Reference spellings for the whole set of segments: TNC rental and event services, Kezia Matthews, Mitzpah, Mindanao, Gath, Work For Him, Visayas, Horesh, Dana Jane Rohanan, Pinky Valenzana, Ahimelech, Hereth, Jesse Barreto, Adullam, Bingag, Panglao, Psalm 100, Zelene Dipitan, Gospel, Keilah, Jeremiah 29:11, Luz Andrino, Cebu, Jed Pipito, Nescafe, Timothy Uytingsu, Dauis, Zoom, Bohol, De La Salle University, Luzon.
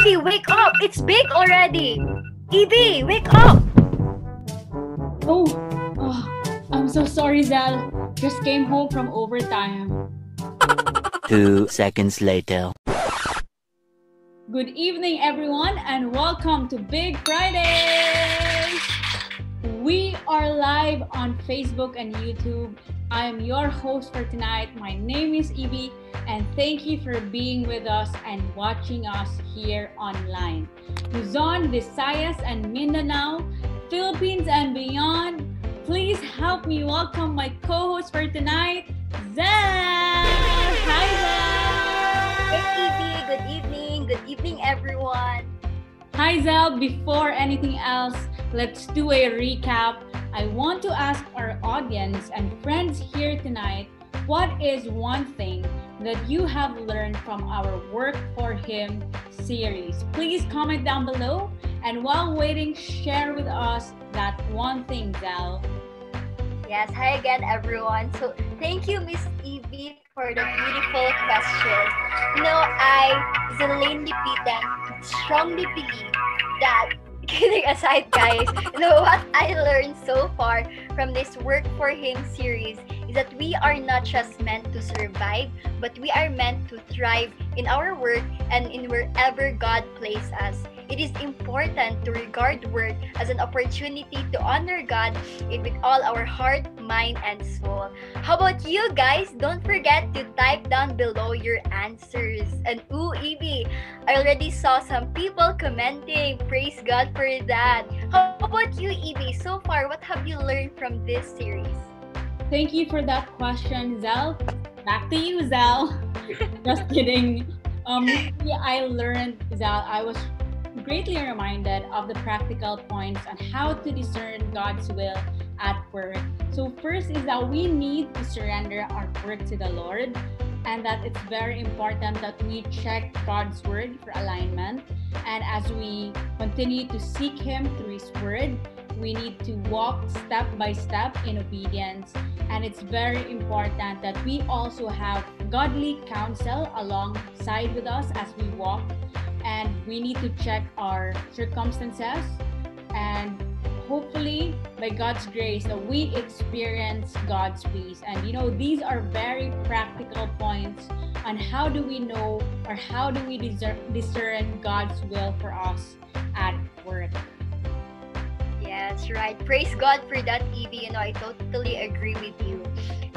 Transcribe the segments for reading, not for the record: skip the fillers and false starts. Evie, wake up! It's big already! Evie, wake up! Oh, I'm so sorry, Zel. Just came home from overtime. 2 seconds later. Good evening, everyone, and welcome to Big Fridays! We are live on Facebook and YouTube. I'm your host for tonight. My name is Evie, and thank you for being with us and watching us here online. Luzon, Visayas, and Mindanao, Philippines, and beyond, please help me welcome my co-host for tonight, Zel! Hi, Zel! Hey, Evie! Good evening! Good evening, everyone! Hi, Zel! Before anything else, let's do a recap. I want to ask our audience and friends here tonight, what is one thing that you have learned from our Work For Him series? Please comment down below, and while waiting, share with us that one thing, Zel. Yes, hi again, everyone. So thank you, Miss Evie, for the beautiful question. You know, I, Zelene Dipitan, strongly believe that, kidding aside, guys, you know, what I learned so far from this Work For Him series is that we are not just meant to survive, but we are meant to thrive in our work and in wherever God places us. It is important to regard work as an opportunity to honor God with all our heart, mind, and soul. How about you guys? Don't forget to type down below your answers. And ooh, Evie, I already saw some people commenting. Praise God for that. How about you, Evie? So far, what have you learned from this series? Thank you for that question, Zel. Back to you, Zel. Just kidding. I learned, Zel, I was greatly reminded of the practical points on how to discern God's will at work. So first is that we need to surrender our work to the Lord, and that it's very important that we check God's word for alignment. And as we continue to seek Him through His word, we need to walk step by step in obedience. And it's very important that we also have godly counsel alongside with us as we walk. And we need to check our circumstances, and hopefully by God's grace that we experience God's peace. And you know, these are very practical points on how do we know or how do we discern God's will for us at work. Yes, right. Praise God for that, Evie. You know, I totally agree with you.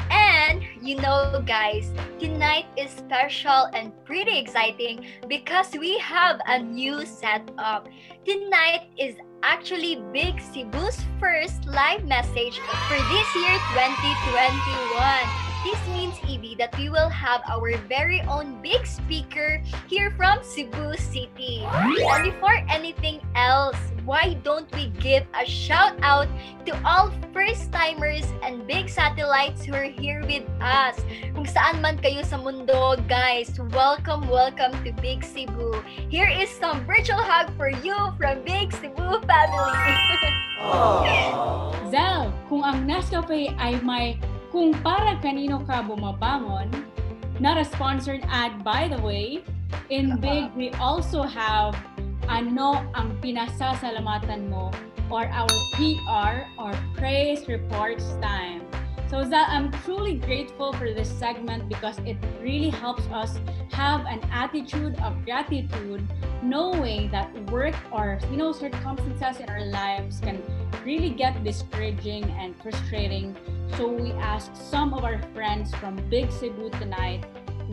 And, you know, guys, tonight is special and pretty exciting because we have a new setup. Tonight is actually Big Cebu's first live message for this year, 2021. This means, Evie, that we will have our very own big speaker here from Cebu City. And before anything else, why don't we give a shout out to all first-timers and big satellites who are here with us. Kung saan man kayo sa mundo, guys, welcome, welcome to Big Cebu. Here is some virtual hug for you from Big Cebu family. Zel, kung ang Nescafe ay may Kung para kanino ka bumabangon, not a sponsored ad, by the way. In Big, we also have Ano ang Pinasasalamatan Mo, or our PR, or Praise Reports Time. So Zel, I'm truly grateful for this segment because it really helps us have an attitude of gratitude, knowing that work or, you know, circumstances in our lives can really get discouraging and frustrating. So we asked some of our friends from Big Cebu tonight,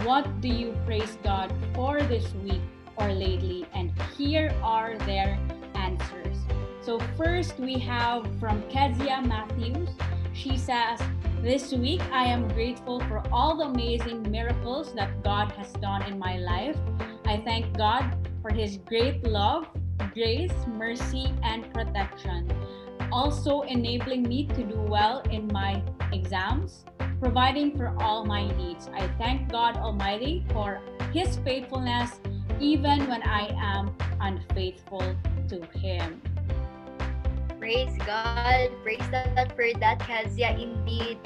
what do you praise God for this week or lately? And here are their answers. So first we have from Kezia Matthews. She says, this week I am grateful for all the amazing miracles that God has done in my life. I thank God for His great love, grace, mercy, and protection. Also enabling me to do well in my exams, providing for all my needs. I thank God Almighty for His faithfulness, even when I am unfaithful to Him. Praise God. Praise God for that, Kezia. Indeed,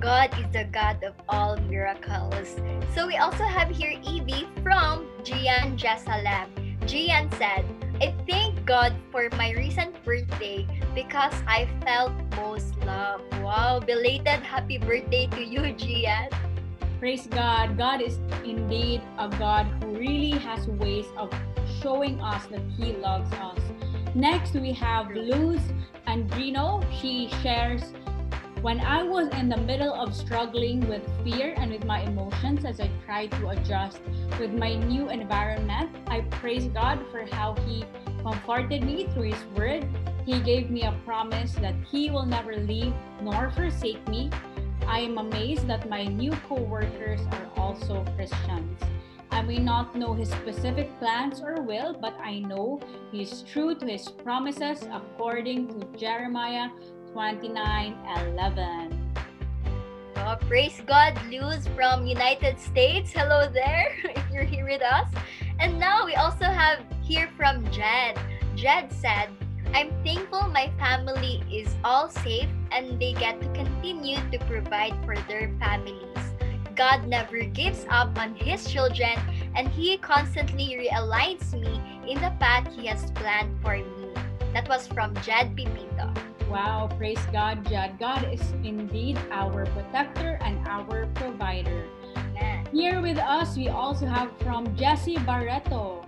God is the God of all miracles. So we also have here Evie from Gian Jesalab. Gian said, "I thank God for my recent birthday because I felt most love." Wow, belated happy birthday to you, Gian. Praise God. God is indeed a God who really has ways of showing us that He loves us. Next, we have Luz Andrino. She shares, "When I was in the middle of struggling with fear and with my emotions as I tried to adjust with my new environment, I praised God for how He comforted me through His word. He gave me a promise that He will never leave nor forsake me. I am amazed that my new co-workers are also Christians. I may not know His specific plans or will, but I know He is true to His promises according to Jeremiah 29:11. Oh, praise God, Luz from United States. Hello there, if you're here with us. And now we also have here from Jed. Jed said, "I'm thankful my family is all safe and they get to continue to provide for their families. God never gives up on His children, and He constantly realigns me in the path He has planned for me." That was from Jed Pipito. Wow, praise God, Jed. God is indeed our protector and our provider. Amen. Here with us, we also have from Jesse Barreto.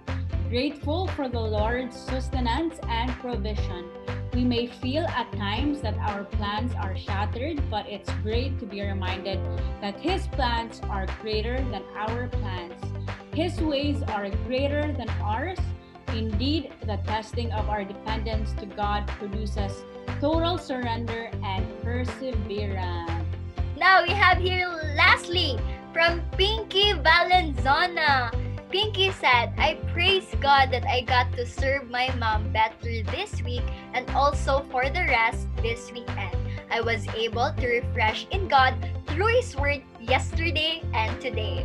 "Grateful for the Lord's sustenance and provision. We may feel at times that our plans are shattered, but it's great to be reminded that His plans are greater than our plans. His ways are greater than ours. Indeed, the testing of our dependence to God produces total surrender and perseverance." Now we have here lastly from Pinky Valenzana. Pinky said, "I praise God that I got to serve my mom better this week and also for the rest this weekend. I was able to refresh in God through His word yesterday and today."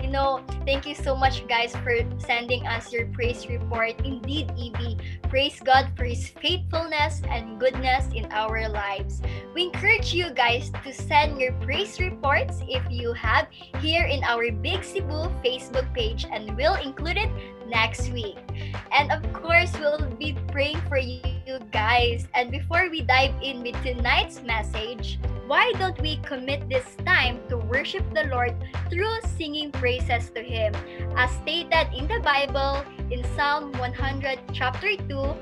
You know, thank you so much, guys, for sending us your praise report. Indeed, EB, praise God for His faithfulness and goodness in our lives. We encourage you guys to send your praise reports if you have here in our Big Cebu Facebook page, and we'll include it next week. And of course, we'll be praying for you guys. And before we dive in with tonight's message, why don't we commit this time to worship the Lord through singing praises to Him? As stated in the Bible, in Psalm 100, chapter 2,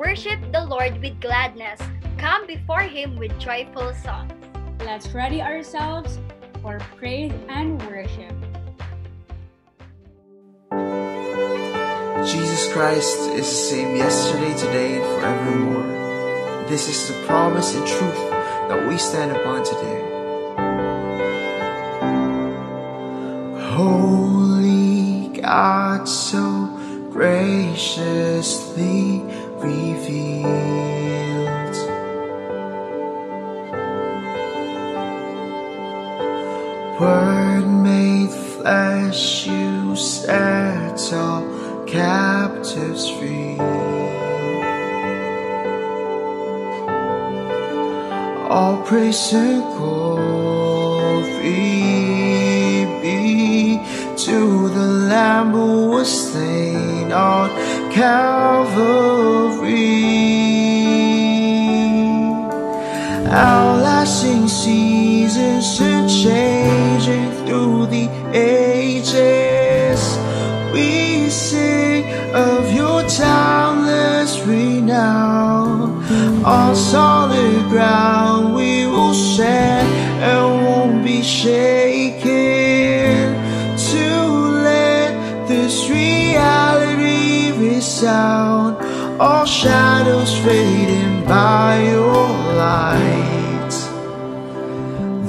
"Worship the Lord with gladness. Come before Him with joyful songs." Let's ready ourselves for praise and worship. Jesus Christ is the same yesterday, today, and forevermore. This is the promise and truth that we stand upon today. Holy God, so graciously revealed, Word made flesh, you set all captives free. All praise and glory be to the Lamb who was slain on Calvary. Outlasting seasons and changing through the ages, we sing of Your timeless renown. On solid ground we will stand and won't be shaken. To let this reality resound, all shadows fading by Your light.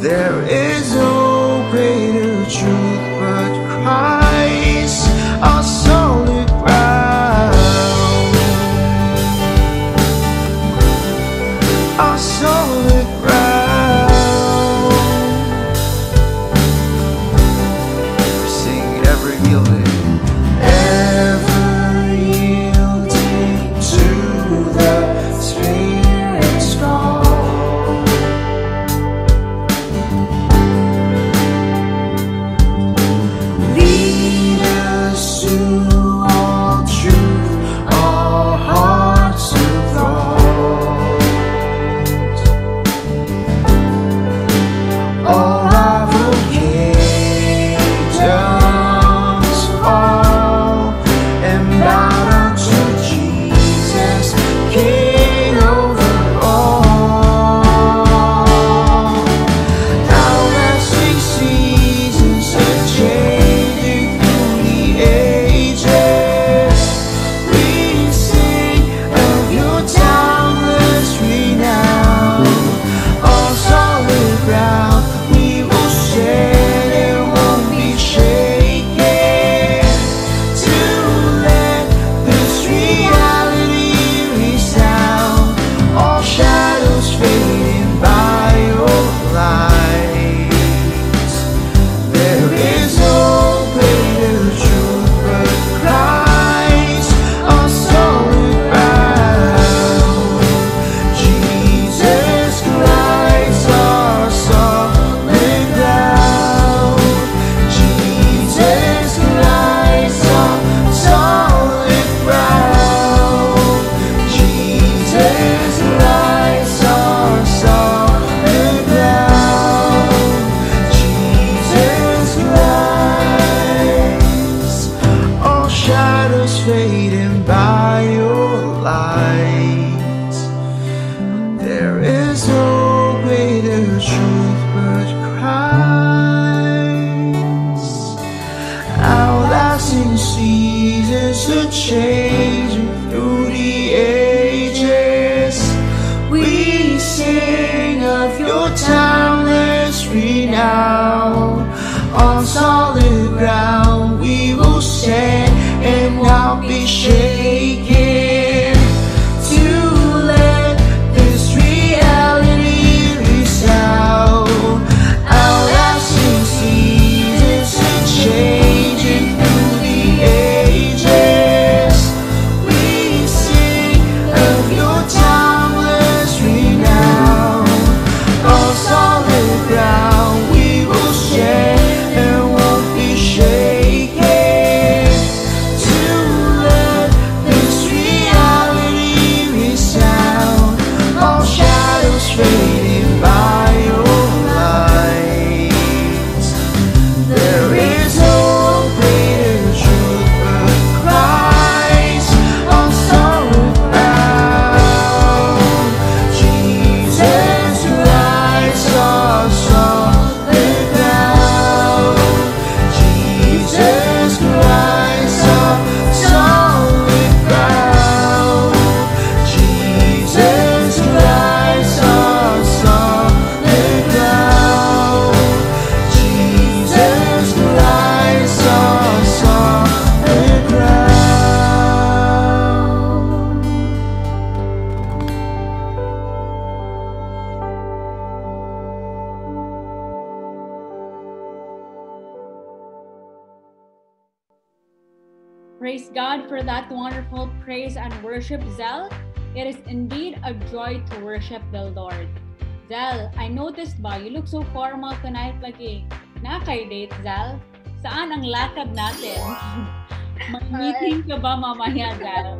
There is no greater truth but Christ, our solid ground. Our solid ground. Sing every yielding. Ever yielding to the Spirit's call. passing seasons are changing through the ages. We sing of your timeless renown. On solid ground we will stand and not be shaken. To let this reality resound. Our lasting seasons are changing through the ages. We sing of your timeless renown. On solid ground we will stand. Praise God for that wonderful praise and worship, Zel. It is indeed a joy to worship the Lord. Zel, I noticed ba, you look so formal tonight lagi. Nakay-date, Zel? Saan ang lakad natin? May meeting ka ba mamaya, Zel?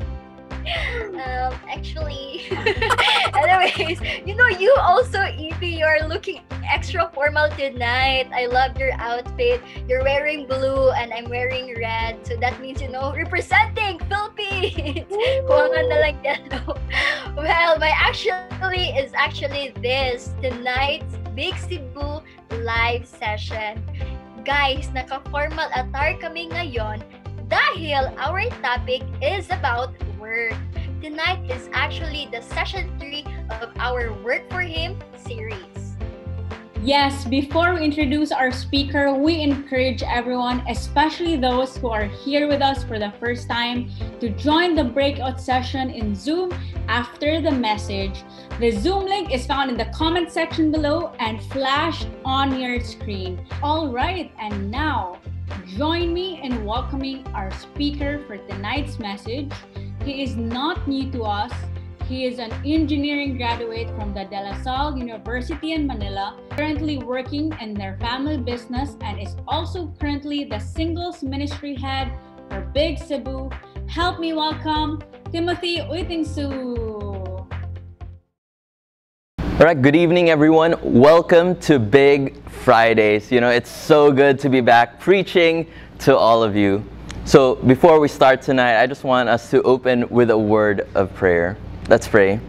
Actually, anyways, you know, you also, Evie, you are looking extra formal tonight. I love your outfit. You're wearing blue and I'm wearing red. So that means, you know, representing Philippines. Well, my actually is actually this. Tonight's Big Cebu live session. Guys, naka-formal attire kami ngayon dahil our topic is about work. Tonight is actually the session 3 of our Work For Him series. Yes, before we introduce our speaker, we encourage everyone, especially those who are here with us for the first time, to join the breakout session in Zoom after the message. The Zoom link is found in the comment section below and flashed on your screen. All right, and now, join me in welcoming our speaker for tonight's message. He is not new to us. He is an engineering graduate from the De La Salle University in Manila, currently working in their family business, and is also currently the singles ministry head for Big Cebu. Help me welcome Timothy Uytingsu. All right, good evening, everyone. Welcome to Big Fridays. You know, it's so good to be back preaching to all of you. So before we start tonight, I just want us to open with a word of prayer. Let's pray.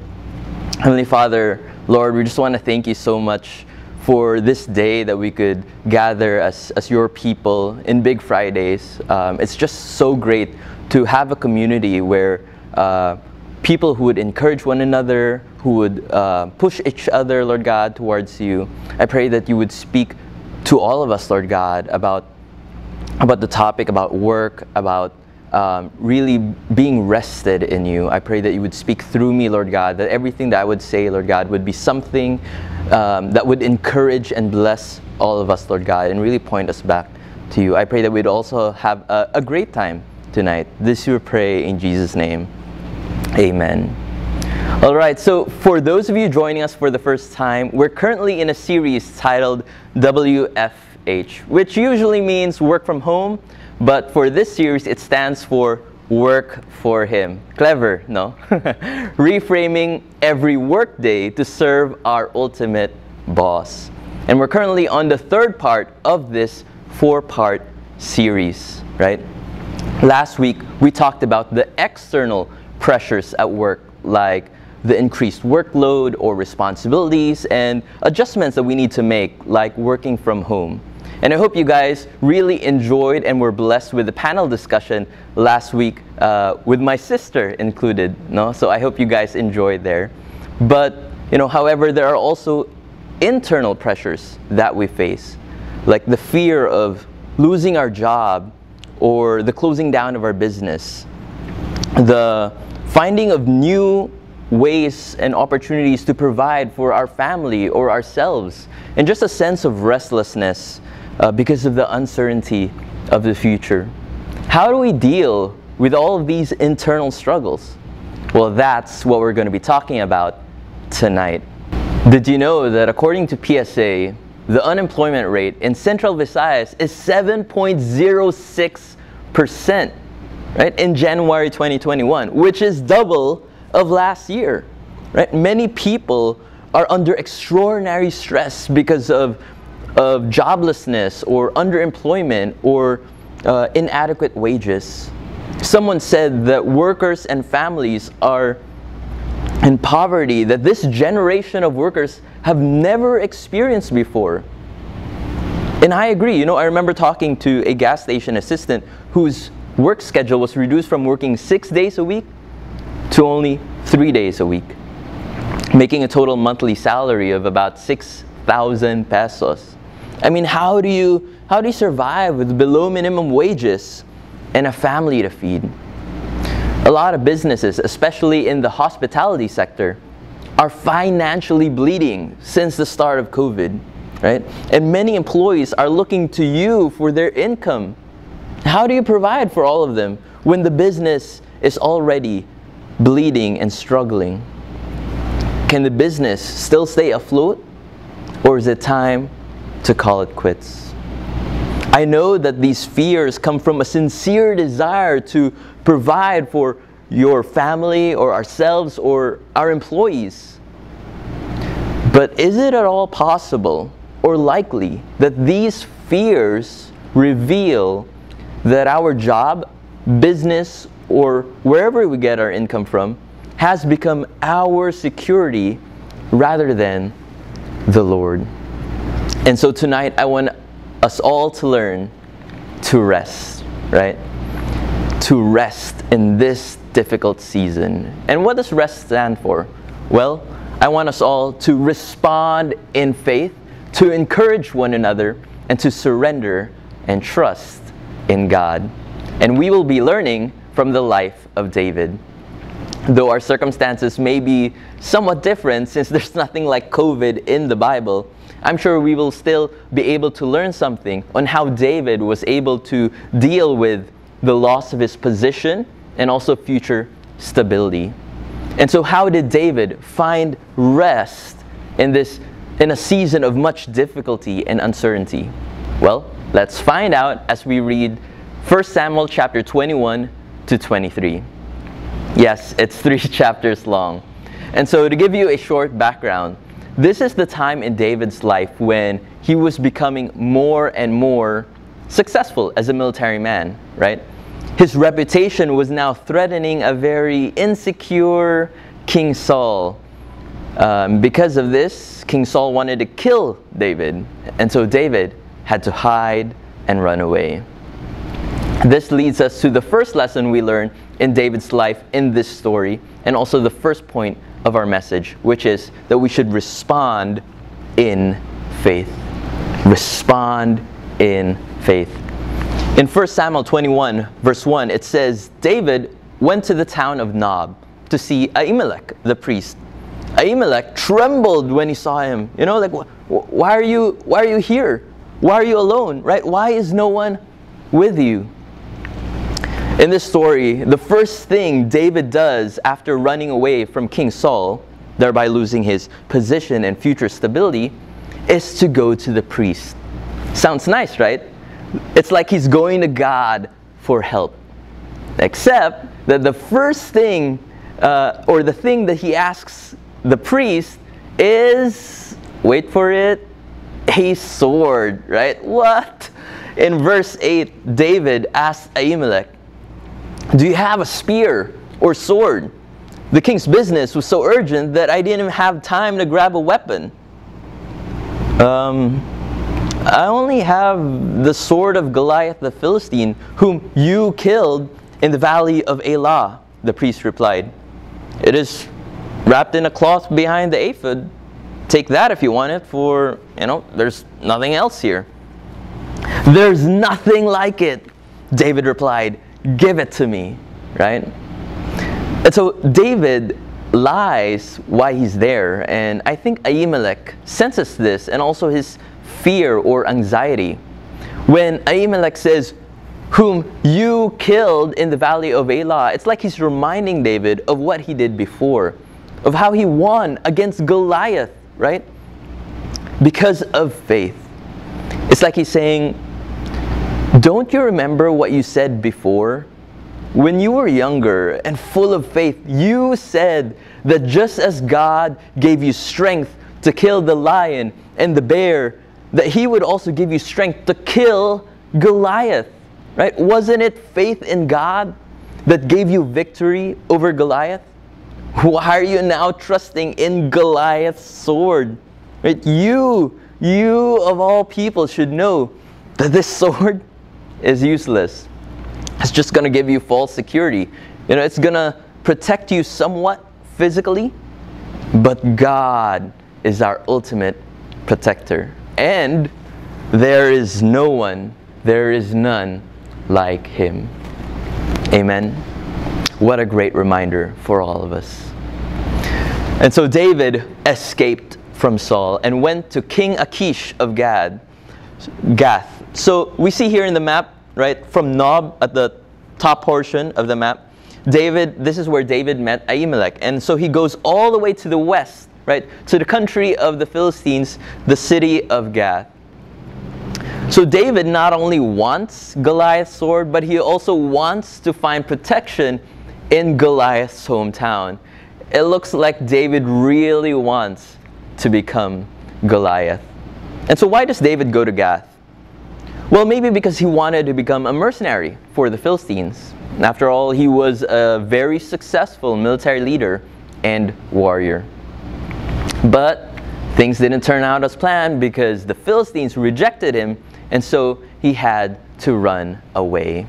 Heavenly Father, Lord, we just want to thank you so much for this day that we could gather as your people in Big Fridays. It's just so great to have a community where people who would encourage one another, who would push each other, Lord God, towards you. I pray that you would speak to all of us, Lord God, about the topic, about work, about really being rested in you. I pray that you would speak through me, Lord God, that everything that I would say, Lord God, would be something that would encourage and bless all of us, Lord God, and really point us back to you. I pray that we'd also have a great time tonight. This we pray in Jesus' name. Amen. All right, so for those of you joining us for the first time, we're currently in a series titled WFH, which usually means work from home. But for this series, it stands for Work For Him. Clever, no? Reframing every workday to serve our ultimate boss. And we're currently on the third part of this 4-part series, right? Last week, we talked about the external pressures at work, like the increased workload or responsibilities and adjustments that we need to make, like working from home. And I hope you guys really enjoyed and were blessed with the panel discussion last week with my sister included, no? So I hope you guys enjoyed there. But, you know, however, there are also internal pressures that we face, like the fear of losing our job or the closing down of our business, the finding of new ways and opportunities to provide for our family or ourselves, and just a sense of restlessness because of the uncertainty of the future. How do we deal with all of these internal struggles? Well, that's what we're going to be talking about tonight. Did you know that according to PSA, the unemployment rate in Central Visayas is 7.06%, right, in January 2021, which is double of last year, right? Many people are under extraordinary stress because of joblessness or underemployment or inadequate wages. Someone said that workers and families are in poverty that this generation of workers have never experienced before. And I agree. You know, I remember talking to a gas station assistant whose work schedule was reduced from working 6 days a week to only 3 days a week, making a total monthly salary of about 6,000 pesos. I mean, how do you survive with below minimum wages and a family to feed? A lot of businesses, especially in the hospitality sector, are financially bleeding since the start of COVID, right? And many employees are looking to you for their income. How do you provide for all of them when the business is already bleeding and struggling? Can the business still stay afloat, or is it time to call it quits? I know that these fears come from a sincere desire to provide for your family or ourselves or our employees. But is it at all possible or likely that these fears reveal that our job, business, or wherever we get our income from has become our security rather than the Lord? And so tonight I want us all to learn to rest, right? To rest in this difficult season. And what does rest stand for? Well, I want us all to respond in faith, to encourage one another, and to surrender and trust in God. And we will be learning from the life of David. Though our circumstances may be somewhat different since there's nothing like COVID in the Bible, I'm sure we will still be able to learn something on how David was able to deal with the loss of his position and also future stability. And so how did David find rest in a season of much difficulty and uncertainty? Well, let's find out as we read 1 Samuel chapter 21 to 23. Yes, it's 3 chapters long. And so to give you a short background, this is the time in David's life when he was becoming more and more successful as a military man, right? His reputation was now threatening a very insecure King Saul. Because of this, King Saul wanted to kill David, and so David had to hide and run away. This leads us to the first lesson we learn in David's life in this story, and also the first point of our message, which is that we should respond in faith. Respond in faith. In 1 Samuel 21, verse 1, it says, David went to the town of Nob to see Ahimelech, the priest. Ahimelech trembled when he saw him. You know, like, why are you here? Why are you alone, right? Why is no one with you? In this story, the first thing David does after running away from King Saul, thereby losing his position and future stability, is to go to the priest. Sounds nice, right? It's like he's going to God for help. Except that the first thing, or the thing that he asks the priest is, wait for it, a sword, right? What? In verse 8, David asked Ahimelech, do you have a spear or sword? The king's business was so urgent that I didn't have time to grab a weapon. I only have the sword of Goliath the Philistine, whom you killed in the valley of Elah," the priest replied. "It is wrapped in a cloth behind the ephod. Take that if you want it, for, there's nothing else here." "There's nothing like it," David replied. "Give it to me," right? And so David lies why he's there, and I think Ahimelech senses this and also his fear or anxiety. When Ahimelech says, "whom you killed in the valley of Elah," it's like he's reminding David of what he did before, of how he won against Goliath, right? Because of faith. It's like he's saying, "Don't you remember what you said before? When you were younger and full of faith, you said that just as God gave you strength to kill the lion and the bear, that He would also give you strength to kill Goliath," right? Wasn't it faith in God that gave you victory over Goliath? Why are you now trusting in Goliath's sword? Right? You of all people should know that this sword is useless. It's just going to give you false security. It's going to protect you somewhat physically, but God is our ultimate protector. And there is no one, there is none like Him. Amen. What a great reminder for all of us. And so David escaped from Saul and went to King Achish of Gath. So we see here in the map, right, from Nob at the top portion of the map, this is where David met Ahimelech. And so he goes all the way to the west, right, to the country of the Philistines, the city of Gath. So David not only wants Goliath's sword, but he also wants to find protection in Goliath's hometown. It looks like David really wants to become Goliath. And so why does David go to Gath? Well, maybe because he wanted to become a mercenary for the Philistines. After all, he was a very successful military leader and warrior. But things didn't turn out as planned because the Philistines rejected him, and so he had to run away.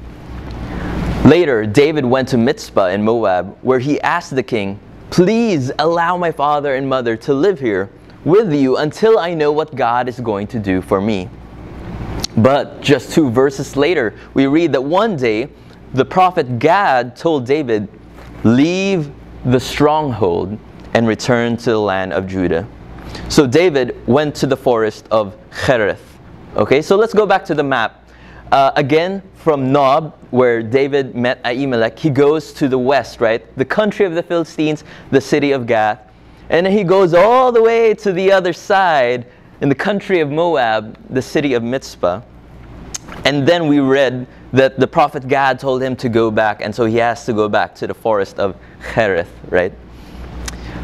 Later, David went to Mitzpah in Moab, where he asked the king, "Please allow my father and mother to live here with you until I know what God is going to do for me." But just 2 verses later, we read that one day, the prophet Gad told David, "Leave the stronghold and return to the land of Judah." So David went to the forest of Hereth. Okay, so let's go back to the map. Again, from Nob, where David met Ahimelech, he goes to the west, right? The country of the Philistines, the city of Gath. And he goes all the way to the other side, in the country of Moab, the city of Mitzpah. And then we read that the prophet Gad told him to go back, and so he has to go back to the forest of Hereth, right?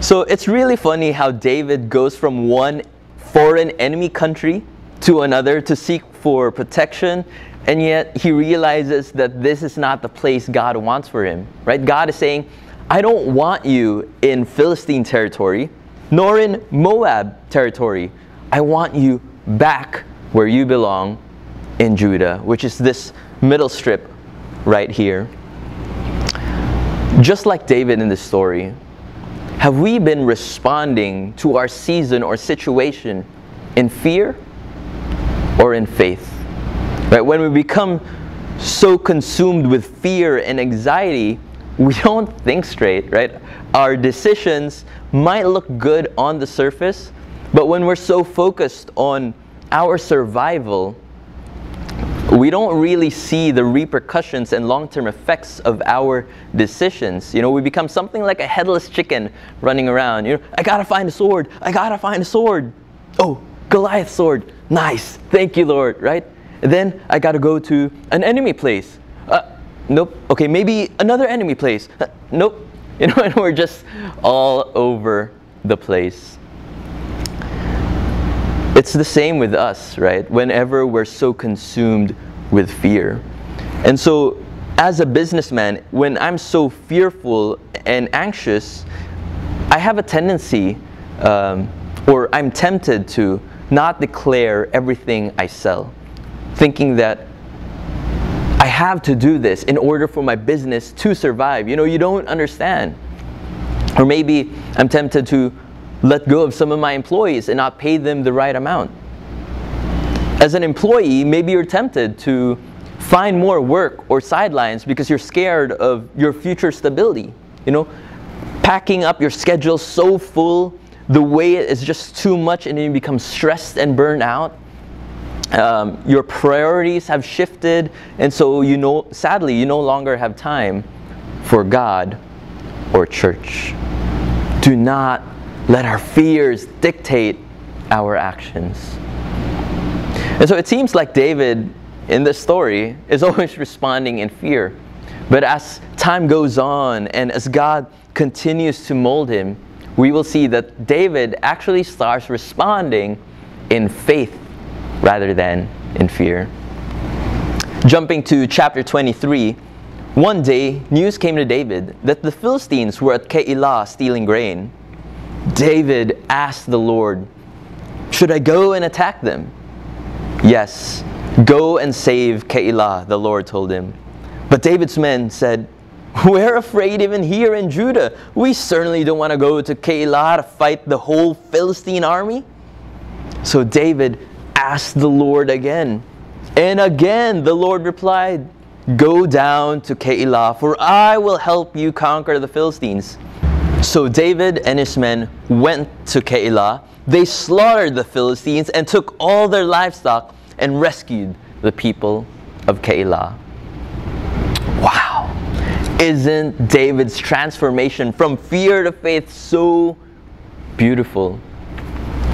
So it's really funny how David goes from one foreign enemy country to another to seek for protection, and yet he realizes that this is not the place God wants for him, right? God is saying, "I don't want you in Philistine territory, nor in Moab territory. I want you back where you belong in Judah," which is this middle strip right here. Just like David in this story, have we been responding to our season or situation in fear or in faith? Right? When we become so consumed with fear and anxiety, we don't think straight, right? Our decisions might look good on the surface, but when we're so focused on our survival, we don't really see the repercussions and long-term effects of our decisions. We become something like a headless chicken running around. "I gotta find a sword. I gotta find a sword. Oh, Goliath's sword. Nice. Thank you, Lord," right? And then I gotta go to an enemy place. Nope. Okay, maybe another enemy place. Nope. And we're just all over the place. It's the same with us, right? Whenever we're so consumed with fear. And so as a businessman, when I'm so fearful and anxious, I have a tendency, or I'm tempted to not declare everything I sell, thinking that I have to do this in order for my business to survive. You know, you don't understand. Or maybe I'm tempted to let go of some of my employees and not pay them the right amount. As an employee, maybe you're tempted to find more work or sidelines because you're scared of your future stability. You know, packing up your schedule so full, the weight is just too much, and then you become stressed and burned out. Your priorities have shifted, and so you know, sadly, you no longer have time for God or church. Do not let our fears dictate our actions. And so it seems like David in this story is always responding in fear. But as time goes on and as God continues to mold him, we will see that David actually starts responding in faith rather than in fear. Jumping to chapter 23, one day news came to David that the Philistines were at Keilah stealing grain. David asked the Lord, "Should I go and attack them?" "Yes, go and save Keilah," the Lord told him. But David's men said, "We're afraid even here in Judah. We certainly don't want to go to Keilah to fight the whole Philistine army." So David asked the Lord again. And again the Lord replied, "Go down to Keilah, for I will help you conquer the Philistines." So David and his men went to Keilah. They slaughtered the Philistines and took all their livestock and rescued the people of Keilah. Wow! Isn't David's transformation from fear to faith so beautiful?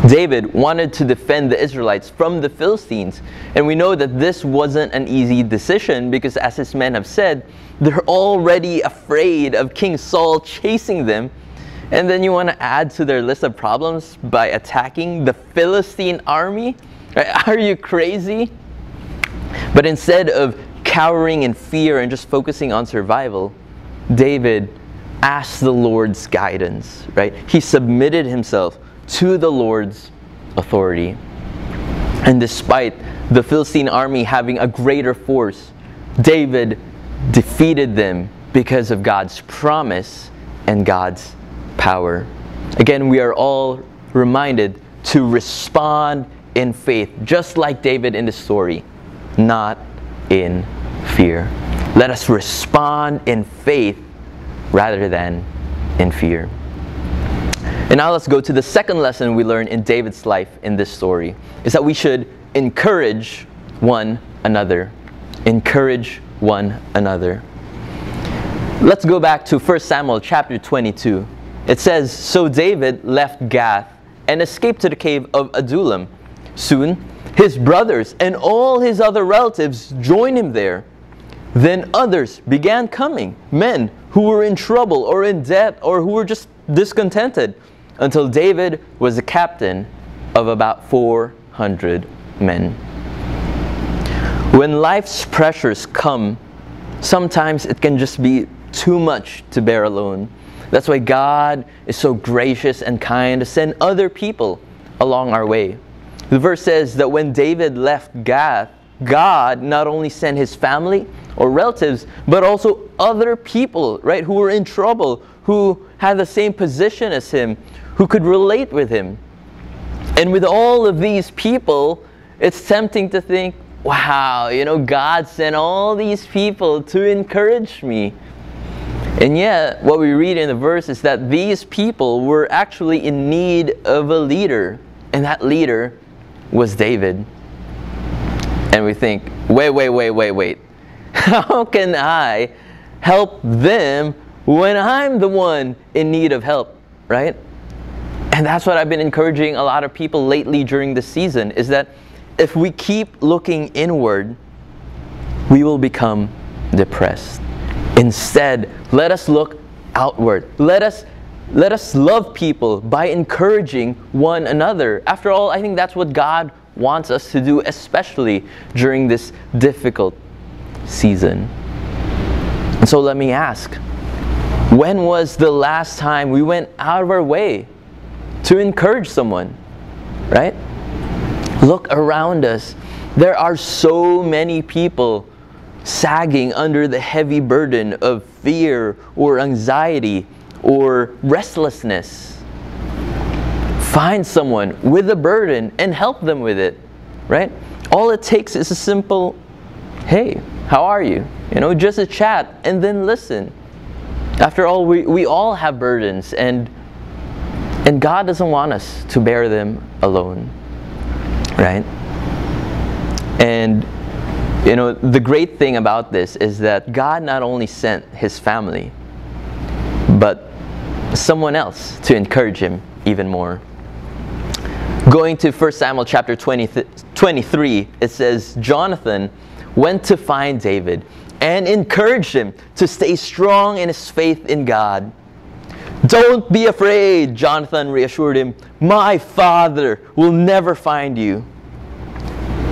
David wanted to defend the Israelites from the Philistines, and we know that this wasn't an easy decision because, as his men have said, they're already afraid of King Saul chasing them, and then you want to add to their list of problems by attacking the Philistine army? Are you crazy? But instead of cowering in fear and just focusing on survival, David asked the Lord's guidance, right? He submitted himself to the Lord's authority. And despite the Philistine army having a greater force, David defeated them because of God's promise and God's power. Again, we are all reminded to respond in faith, just like David in the story, not in fear. Let us respond in faith rather than in fear. And now let's go to the second lesson we learn in David's life in this story, is that we should encourage one another. Encourage one another. Let's go back to 1 Samuel chapter 22. It says, "So David left Gath and escaped to the cave of Adullam. Soon, his brothers and all his other relatives joined him there. Then others began coming, men who were in trouble or in debt or who were just discontented, until David was the captain of about 400 men." When life's pressures come, sometimes it can just be too much to bear alone. That's why God is so gracious and kind to send other people along our way. The verse says that when David left Gath, God not only sent his family or relatives, but also other people, right, who were in trouble, who had the same position as him, who could relate with him. And with all of these people, it's tempting to think, wow, you know, God sent all these people to encourage me. And yet, what we read in the verse is that these people were actually in need of a leader. And that leader was David. And we think, wait. How can I help them when I'm the one in need of help, right? And that's what I've been encouraging a lot of people lately during this season, is that if we keep looking inward, we will become depressed. Instead, let us look outward. Let us love people by encouraging one another. After all, I think that's what God wants us to do, especially during this difficult season. And so let me ask, when was the last time we went out of our way to encourage someone, right? Look around us. There are so many people sagging under the heavy burden of fear or anxiety or restlessness. Find someone with a burden and help them with it, right? All it takes is a simple, hey, how are you? You know, just a chat and then listen. After all, we all have burdens, and God doesn't want us to bear them alone, right? And you know, the great thing about this is that God not only sent His family, but someone else to encourage him even more. Going to 1 Samuel chapter 23, it says, Jonathan went to find David and encouraged him to stay strong in his faith in God. Don't be afraid, Jonathan reassured him. My father will never find you.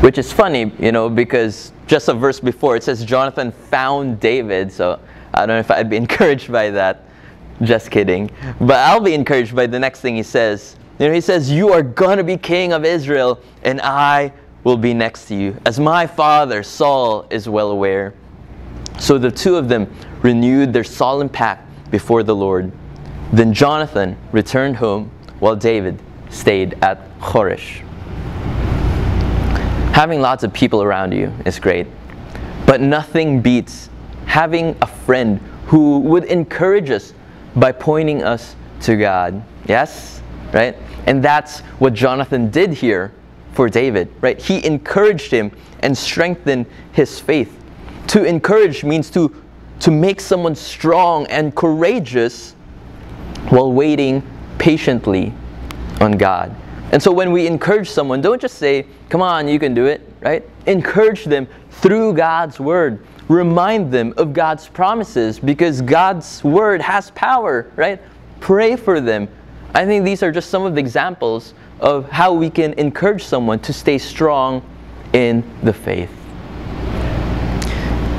Which is funny, you know, because just a verse before it says Jonathan found David, so I don't know if I'd be encouraged by that. Just kidding. But I'll be encouraged by the next thing he says. You know, he says, you are going to be king of Israel, and I will be next to you, as my father Saul is well aware. So the two of them renewed their solemn pact before the Lord. Then Jonathan returned home, while David stayed at Horesh. Having lots of people around you is great, but nothing beats having a friend who would encourage us by pointing us to God. Yes? Right? And that's what Jonathan did here for David, right? He encouraged him and strengthened his faith. To encourage means to make someone strong and courageous while waiting patiently on God. And so when we encourage someone, don't just say, come on, you can do it, right? Encourage them through God's word. Remind them of God's promises, because God's word has power, right? Pray for them. I think these are just some of the examples of how we can encourage someone to stay strong in the faith.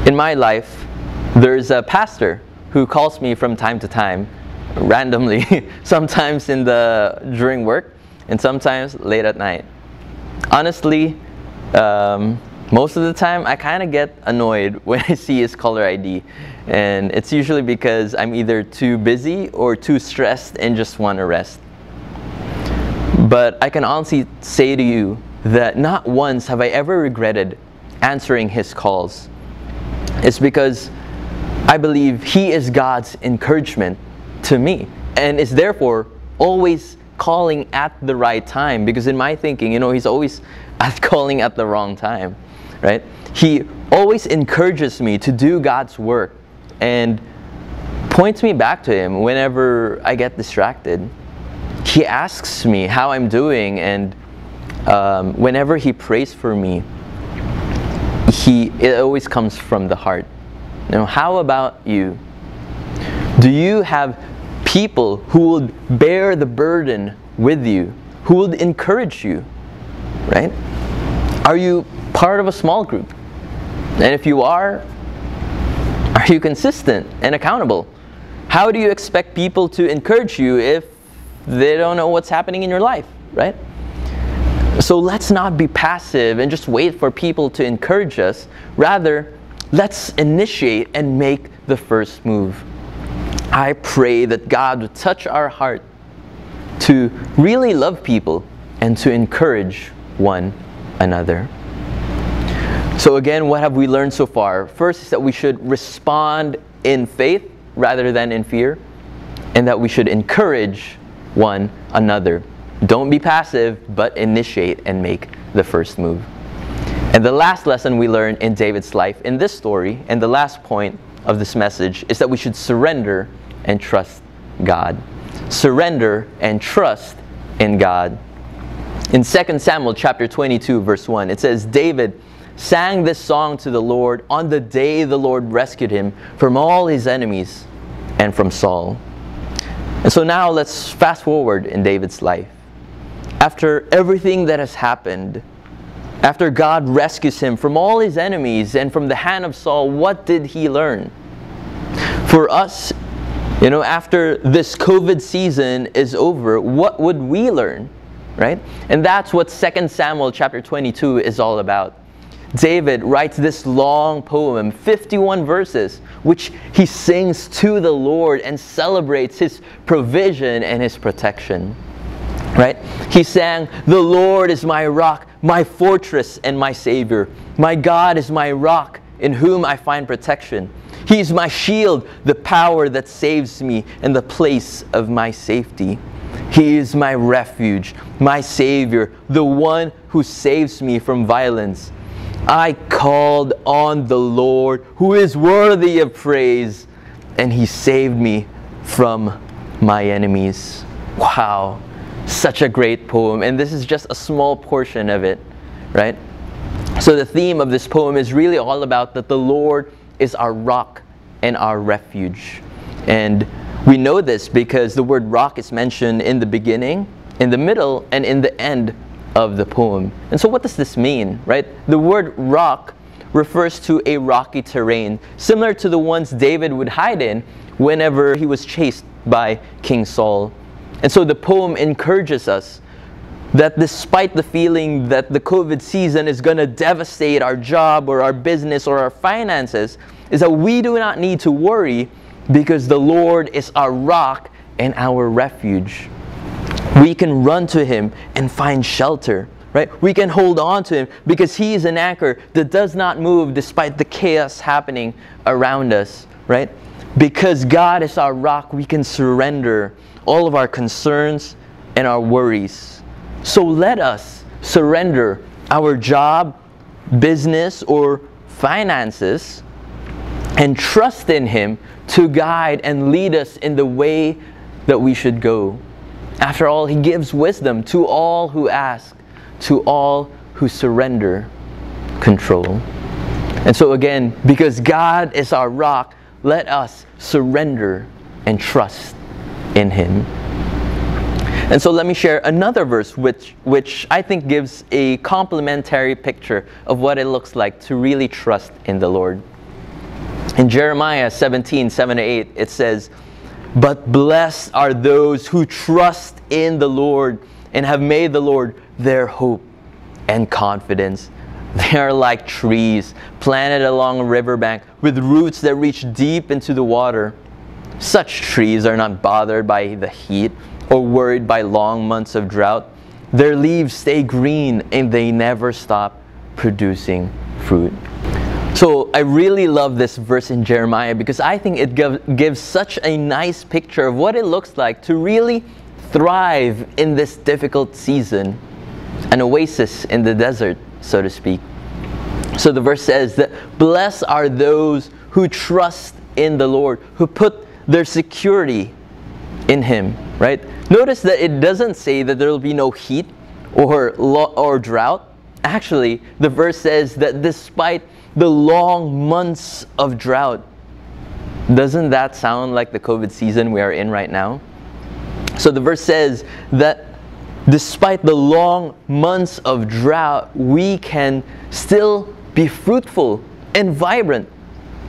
In my life, there's a pastor who calls me from time to time, randomly, sometimes during work and sometimes late at night. Honestly, most of the time I kind of get annoyed when I see his caller ID, and it's usually because I'm either too busy or too stressed and just want to rest. But I can honestly say to you that not once have I ever regretted answering his calls. It's because I believe he is God's encouragement to me, and is therefore always calling at the right time, because in my thinking, you know, he's always calling at the wrong time, right? He always encourages me to do God's work and points me back to him whenever I get distracted. He asks me how I'm doing, and whenever he prays for me, it always comes from the heart. Now, how about you? Do you have people who will bear the burden with you, who will encourage you, right? Are you part of a small group? And if you are you consistent and accountable? How do you expect people to encourage you if they don't know what's happening in your life, right? So let's not be passive and just wait for people to encourage us. Rather, let's initiate and make the first move. I pray that God would touch our heart to really love people and to encourage one another. So again, what have we learned so far? First is that we should respond in faith rather than in fear, and that we should encourage one another. Don't be passive, but initiate and make the first move. And the last lesson we learned in David's life in this story, and the last point of this message, is that we should surrender and trust God. Surrender and trust in God. In 2 Samuel chapter 22 verse 1, it says, David sang this song to the Lord on the day the Lord rescued him from all his enemies and from Saul. And so now let's fast forward in David's life. After everything that has happened, after God rescues him from all his enemies and from the hand of Saul, what did he learn? For us, you know, after this COVID season is over, what would we learn? right? And that's what 2 Samuel chapter 22 is all about. David writes this long poem, 51 verses, which he sings to the Lord and celebrates his provision and his protection, right? He sang, "The Lord is my rock, my fortress and my savior. My God is my rock, in whom I find protection. He is my shield, the power that saves me, and the place of my safety. He is my refuge, my savior, the one who saves me from violence. I called on the Lord, who is worthy of praise, and he saved me from my enemies." Wow, such a great poem. And this is just a small portion of it, right? So the theme of this poem is really all about that the Lord is our rock and our refuge. And we know this because the word rock is mentioned in the beginning, in the middle, and in the end of the poem. And so what does this mean, right? The word rock refers to a rocky terrain, similar to the ones David would hide in whenever he was chased by King Saul. And so the poem encourages us that despite the feeling that the COVID season is going to devastate our job or our business or our finances, is that we do not need to worry because the Lord is our rock and our refuge. We can run to Him and find shelter, right? We can hold on to Him because He is an anchor that does not move despite the chaos happening around us, right? Because God is our rock, we can surrender all of our concerns and our worries. So let us surrender our job, business, or finances and trust in Him to guide and lead us in the way that we should go. After all, He gives wisdom to all who ask, to all who surrender control. And so again, because God is our rock, let us surrender and trust in Him. And so let me share another verse which I think gives a complementary picture of what it looks like to really trust in the Lord. In Jeremiah 17:7-8, it says, "But blessed are those who trust in the Lord and have made the Lord their hope and confidence. They are like trees planted along a riverbank with roots that reach deep into the water. Such trees are not bothered by the heat or worried by long months of drought. Their leaves stay green and they never stop producing fruit." So I really love this verse in Jeremiah because I think it gives such a nice picture of what it looks like to really thrive in this difficult season, an oasis in the desert, so to speak. So the verse says that blessed are those who trust in the Lord, who put their security in Him, right? Notice that it doesn't say that there will be no heat or drought. Actually, the verse says that despite the long months of drought. Doesn't that sound like the COVID season we are in right now? So the verse says that despite the long months of drought, we can still be fruitful and vibrant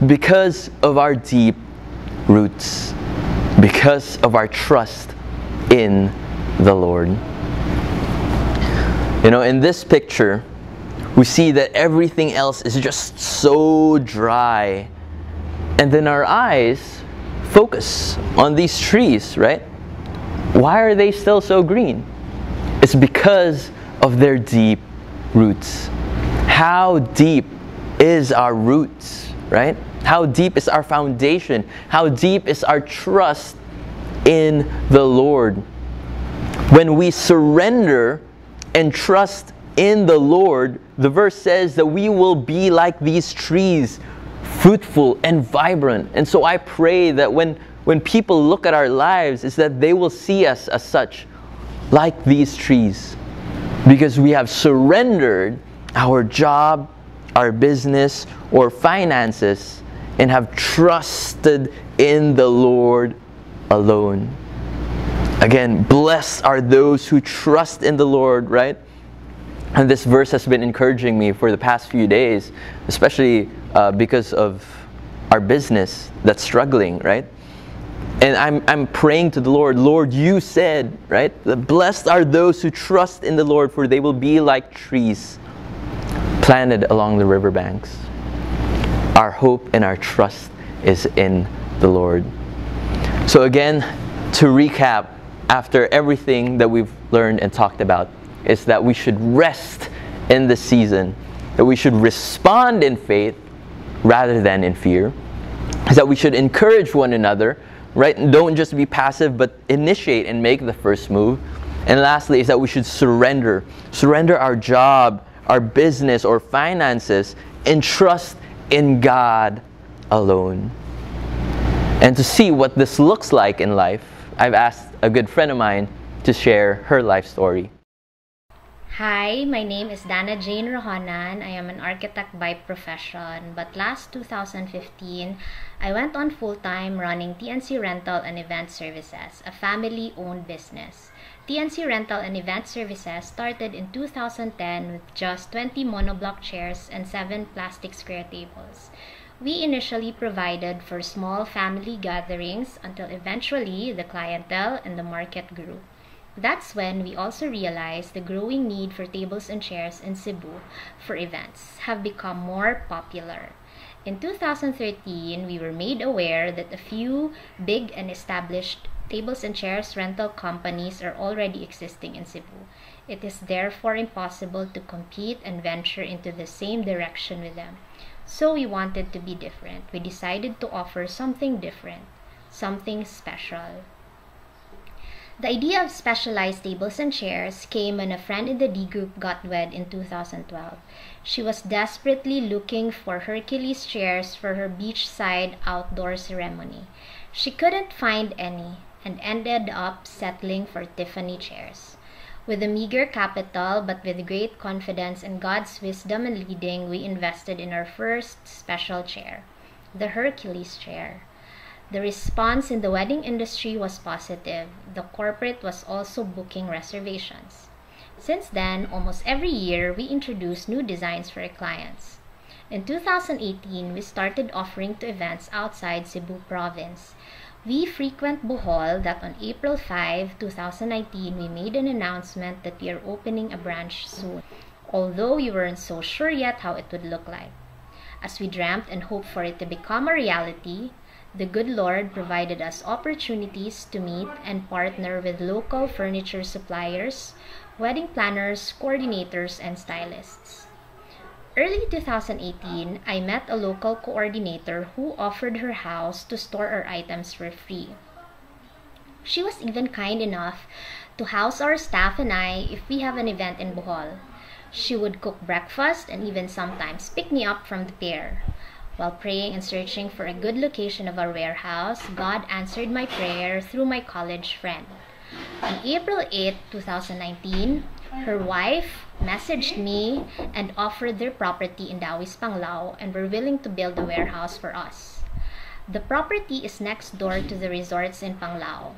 because of our deep roots, because of our trust in the Lord. You know, in this picture, we see that everything else is just so dry. And then our eyes focus on these trees, right? Why are they still so green? It's because of their deep roots. How deep is our roots, right? How deep is our foundation? How deep is our trust in the Lord? When we surrender and trust in the Lord, the verse says that we will be like these trees, fruitful and vibrant. And so I pray that when people look at our lives, is that they will see us as such, like these trees, because we have surrendered our job, our business, or finances, and have trusted in the Lord alone. Again, blessed are those who trust in the Lord, right? And this verse has been encouraging me for the past few days, especially because of our business that's struggling, right? And I'm praying to the Lord, Lord, you said, right? Blessed are those who trust in the Lord, for they will be like trees planted along the riverbanks. Our hope and our trust is in the Lord. So again, to recap, after everything that we've learned and talked about, is that we should rest in the season, that we should respond in faith rather than in fear, is that we should encourage one another, right? And don't just be passive, but initiate and make the first move. And lastly, is that we should surrender. Surrender our job, our business, or finances, and trust in God alone. And to see what this looks like in life, I've asked a good friend of mine to share her life story. Hi, my name is Dana Jane Rohanan. I am an architect by profession, but last 2015, I went on full-time running TNC Rental and Event Services, a family-owned business. TNC Rental and Event Services started in 2010 with just 20 monoblock chairs and 7 plastic square tables. We initially provided for small family gatherings until eventually the clientele and the market grew. That's when we also realized the growing need for tables and chairs in Cebu for events have become more popular. In 2013, we were made aware that a few big and established tables and chairs rental companies are already existing in Cebu. It is therefore impossible to compete and venture into the same direction with them. So we wanted to be different. We decided to offer something different, something special. The idea of specialized tables and chairs came when a friend in the D group got wed in 2012. She was desperately looking for Hercules chairs for her beachside outdoor ceremony. She couldn't find any, and ended up settling for Tiffany chairs. With a meager capital, but with great confidence in God's wisdom and leading, we invested in our first special chair, the Hercules chair. The response in the wedding industry was positive. The corporate was also booking reservations. Since then, almost every year, we introduce new designs for our clients. In 2018, we started offering to events outside Cebu province. We frequent Bohol that on April 5, 2019, we made an announcement that we are opening a branch soon, although we weren't so sure yet how it would look like. As we dreamt and hoped for it to become a reality, the good Lord provided us opportunities to meet and partner with local furniture suppliers, wedding planners, coordinators, and stylists. Early 2018, I met a local coordinator who offered her house to store our items for free. She was even kind enough to house our staff and I if we have an event in Bohol. She would cook breakfast and even sometimes pick me up from the pier. While praying and searching for a good location of our warehouse, God answered my prayer through my college friend. On April 8, 2019, her wife messaged me and offered their property in Dauis, Panglao, and were willing to build a warehouse for us. The property is next door to the resorts in Panglao.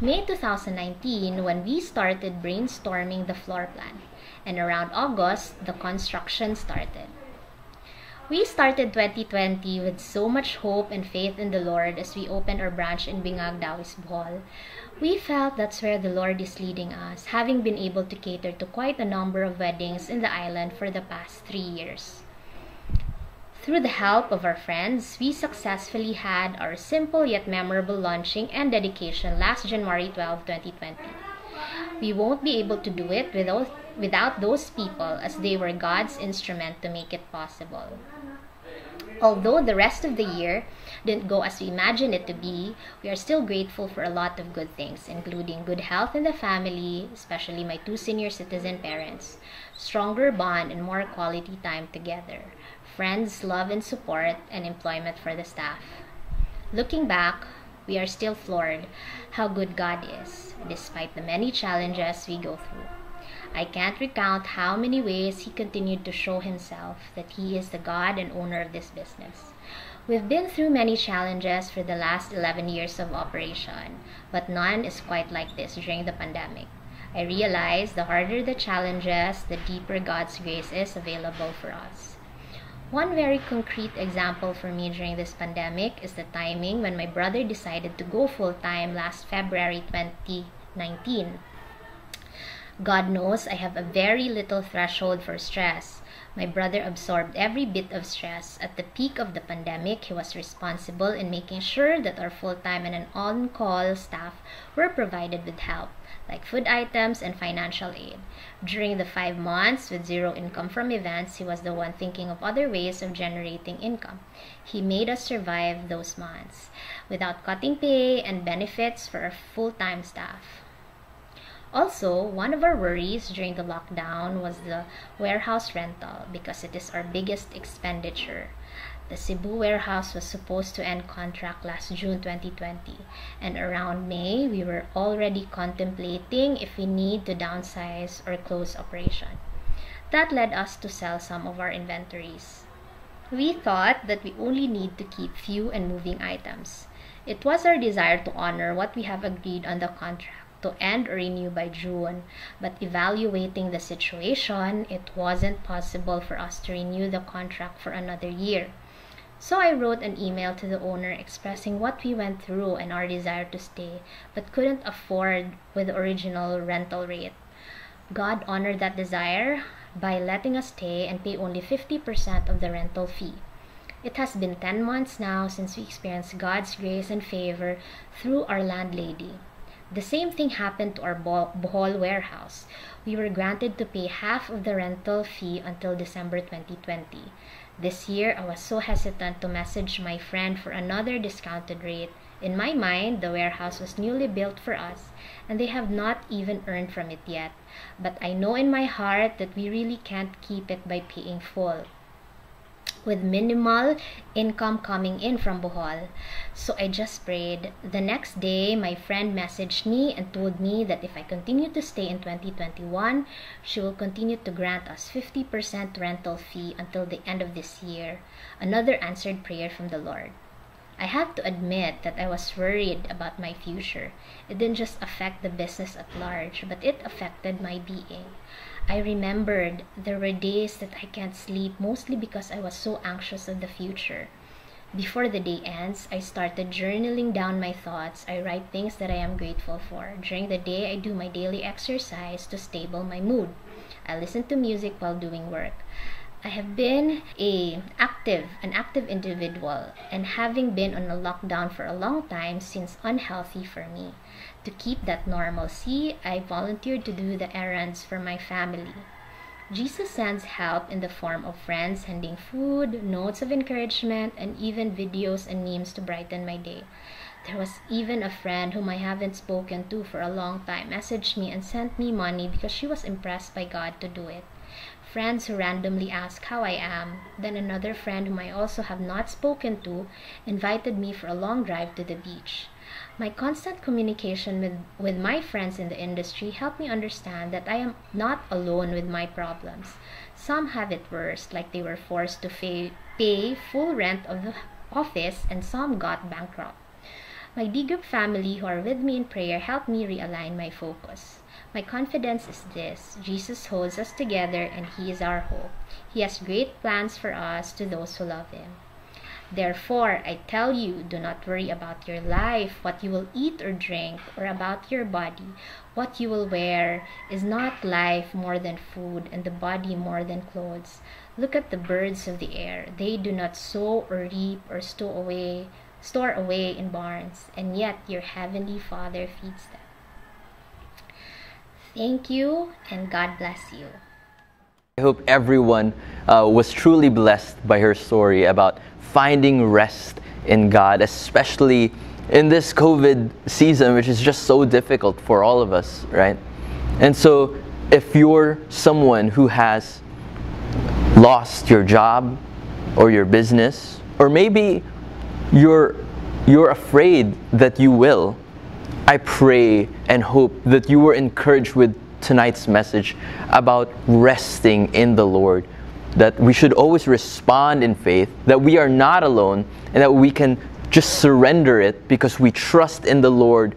May 2019, when we started brainstorming the floor plan, and around August, the construction started. We started 2020 with so much hope and faith in the Lord as we opened our branch in Bingag, Dauis, Bohol. We felt that's where the Lord is leading us, having been able to cater to quite a number of weddings in the island for the past 3 years. Through the help of our friends, we successfully had our simple yet memorable launching and dedication last January 12, 2020. We won't be able to do it without those people, as they were God's instrument to make it possible. Although the rest of the year didn't go as we imagined it to be, we are still grateful for a lot of good things, including good health in the family, especially my 2 senior citizen parents, stronger bond and more quality time together, friends, love and support, and employment for the staff. Looking back, we are still floored how good God is, despite the many challenges we go through. I can't recount how many ways He continued to show Himself that He is the God and owner of this business. We've been through many challenges for the last 11 years of operation, but none is quite like this during the pandemic. I realize the harder the challenges, the deeper God's grace is available for us. One very concrete example for me during this pandemic is the timing when my brother decided to go full-time last February 2019. God knows I have a very little threshold for stress. My brother absorbed every bit of stress. At the peak of the pandemic, he was responsible in making sure that our full-time and an on-call staff were provided with help, like food items and financial aid. During the 5 months with zero income from events, he was the one thinking of other ways of generating income. He made us survive those months without cutting pay and benefits for our full-time staff. Also, one of our worries during the lockdown was the warehouse rental because it is our biggest expenditure. The Cebu warehouse was supposed to end contract last June 2020, and around May, we were already contemplating if we need to downsize or close operation. That led us to sell some of our inventories. We thought that we only need to keep few and moving items. It was our desire to honor what we have agreed on the contract to end or renew by June, but evaluating the situation, it wasn't possible for us to renew the contract for another year. So I wrote an email to the owner expressing what we went through and our desire to stay, but couldn't afford with the original rental rate. God honored that desire by letting us stay and pay only 50% of the rental fee. It has been 10 months now since we experienced God's grace and favor through our landlady. The same thing happened to our Bohol warehouse. We were granted to pay half of the rental fee until December 2020. This year, I was so hesitant to message my friend for another discounted rate. In my mind, the warehouse was newly built for us, and they have not even earned from it yet. But I know in my heart that we really can't keep it by paying full, with minimal income coming in from Bohol. So I just prayed. The next day, my friend messaged me and told me that if I continue to stay in 2021, she will continue to grant us 50% rental fee until the end of this year. Another answered prayer from the Lord. I have to admit that I was worried about my future. It didn't just affect the business at large, but it affected my being. I remembered there were days that I can't sleep, mostly because I was so anxious of the future. Before the day ends, I started journaling down my thoughts. I write things that I am grateful for. During the day, I do my daily exercise to stabilize my mood. I listen to music while doing work. I have been an active individual, and having been on a lockdown for a long time seems unhealthy for me. To keep that normalcy, I volunteered to do the errands for my family. Jesus sends help in the form of friends sending food, notes of encouragement, and even videos and memes to brighten my day. There was even a friend whom I haven't spoken to for a long time messaged me and sent me money because she was impressed by God to do it. Friends who randomly ask how I am. Then another friend whom I also have not spoken to invited me for a long drive to the beach. My constant communication with my friends in the industry helped me understand that I am not alone with my problems. Some have it worse, like they were forced to pay full rent of the office, and some got bankrupt. My D group family who are with me in prayer helped me realign my focus. My confidence is this: Jesus holds us together and He is our hope. He has great plans for us to those who love Him. Therefore, I tell you, do not worry about your life, what you will eat or drink, or about your body, what you will wear. Is not life more than food, and the body more than clothes? Look at the birds of the air. They do not sow or reap or store away in barns, and yet your heavenly Father feeds them. Thank you, and God bless you. I hope everyone was truly blessed by her story about finding rest in God, especially in this COVID season, which is just so difficult for all of us, right? And so if you're someone who has lost your job or your business, or maybe you're afraid that you will, I pray and hope that you were encouraged with tonight's message about resting in the Lord, that we should always respond in faith, that we are not alone, and that we can just surrender it because we trust in the Lord,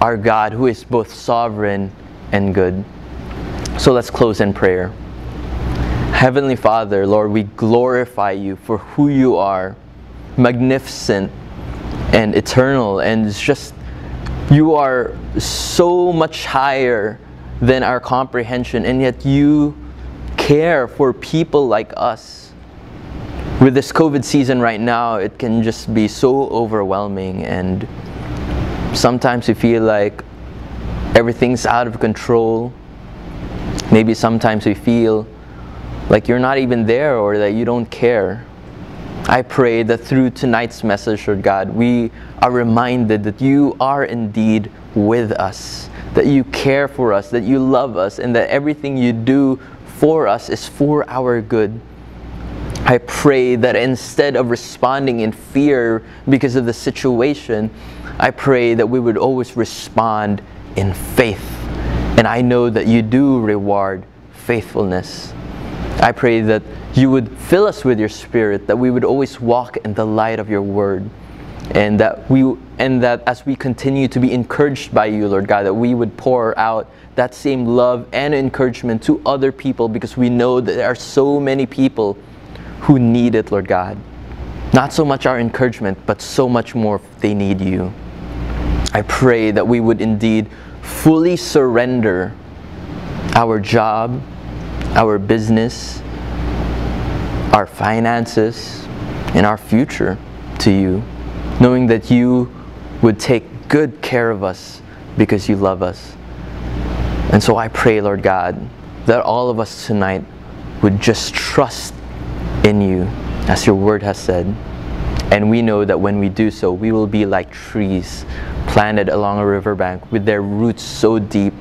our God, who is both sovereign and good. So let's close in prayer. Heavenly Father, Lord, we glorify you for who you are, magnificent and eternal, and it's just you are so much higher than our comprehension, and yet you care for people like us. With this COVID season right now, it can just be so overwhelming, and sometimes we feel like everything's out of control. Maybe sometimes we feel like you're not even there or that you don't care. I pray that through tonight's message, Lord God, we are reminded that you are indeed with us, that you care for us, that you love us, and that everything you do for us is for our good. I pray that instead of responding in fear because of the situation, I pray that we would always respond in faith. And I know that you do reward faithfulness. I pray that you would fill us with your Spirit, that we would always walk in the light of your word, and that as we continue to be encouraged by you, Lord God, that we would pour out that same love and encouragement to other people, because we know that there are so many people who need it, Lord God. Not so much our encouragement, but so much more they need you. I pray that we would indeed fully surrender our job, our business, our finances, and our future to you, knowing that you would take good care of us because you love us. And so I pray, Lord God, that all of us tonight would just trust in you, as your word has said. And we know that when we do so, we will be like trees planted along a riverbank with their roots so deep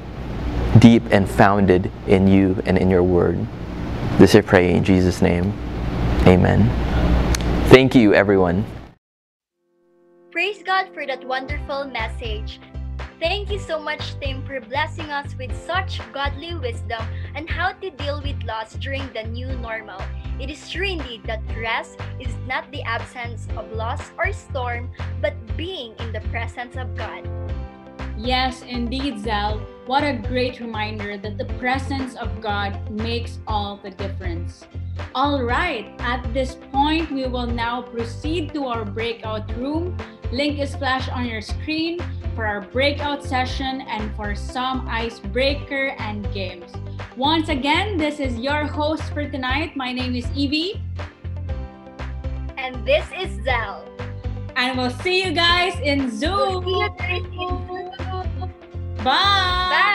and founded in you and in your word. This I pray in Jesus' name. Amen. Thank you, everyone. Praise God for that wonderful message. Thank you so much, Tim, for blessing us with such godly wisdom on how to deal with loss during the new normal. It is true indeed that rest is not the absence of loss or storm, but being in the presence of God. Yes, indeed, Zel. What a great reminder that the presence of God makes all the difference. All right, at this point, we will now proceed to our breakout room. Link is flashed on your screen for our breakout session and for some icebreaker and games. Once again, this is your host for tonight. My name is Evie. And this is Zel. And we'll see you guys in Zoom. Bye! Bye.